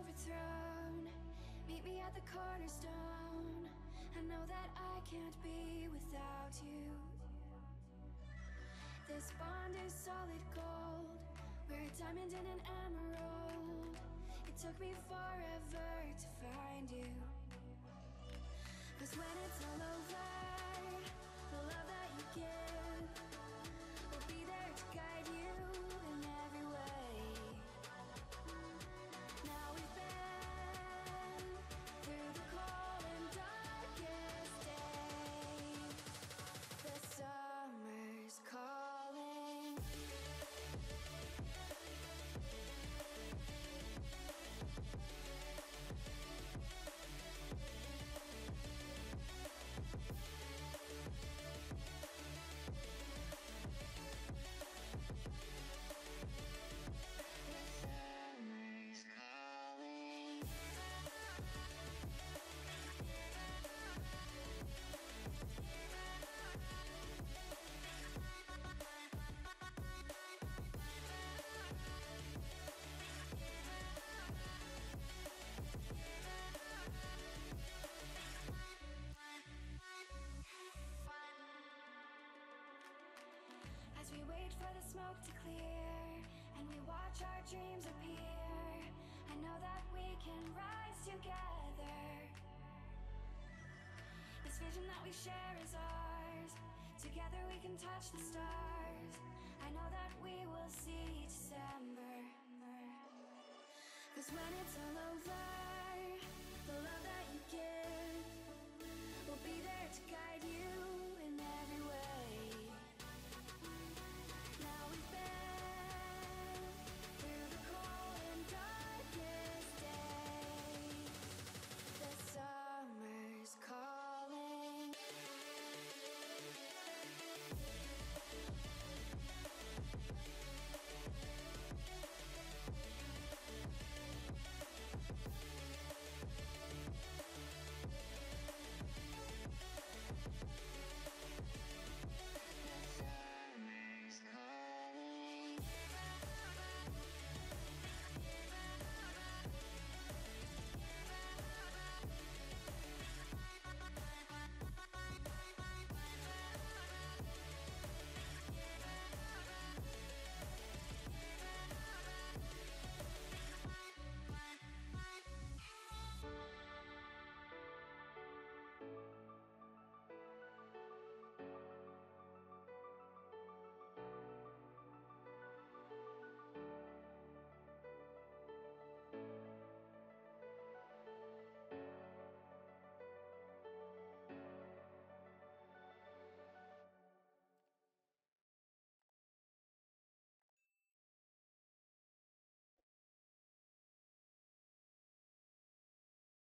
overthrown. Meet me at the cornerstone. I know that I can't be without you. This bond is solid gold. We're a diamond and an emerald. It took me forever to find you. 'Cause when it's all over, the love that you give will be there to guide you in every way. Now we've been through the cold and darkest days. The summer's calling. As we wait for the smoke to clear and we watch our dreams appear, I know that we can rise together. This vision that we share is ours. Together we can touch the stars. I know that we will see December. 'Cause when it's all over, the love that you give